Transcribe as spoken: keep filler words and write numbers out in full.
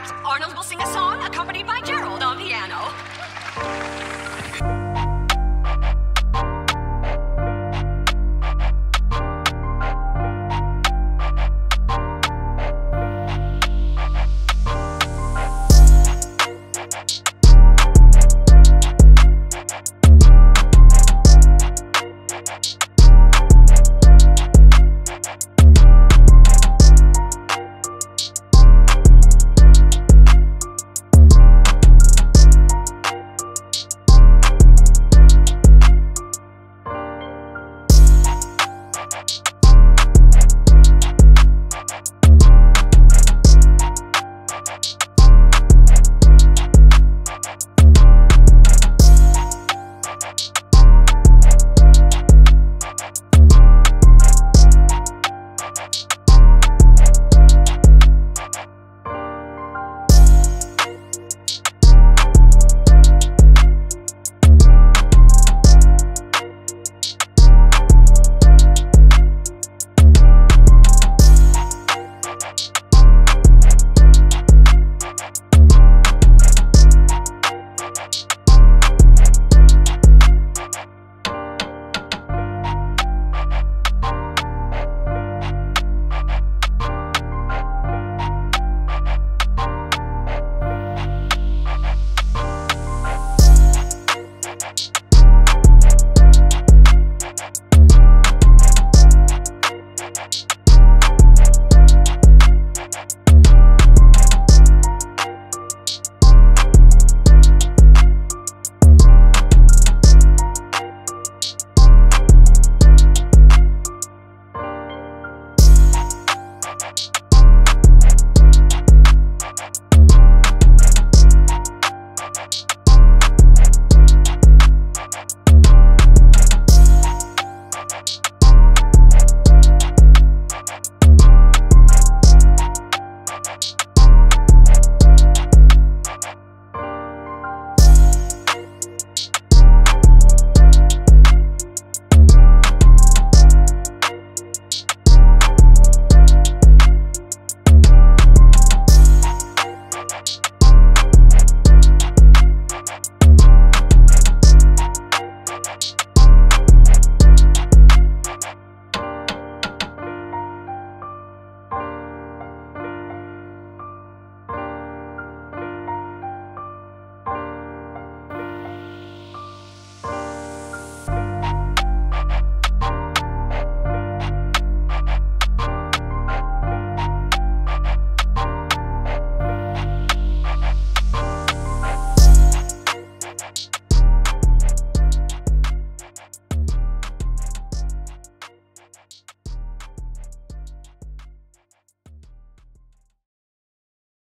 act, Arnold will sing a song accompanied by Gerald on piano. You